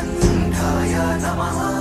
Anindaya Namaha.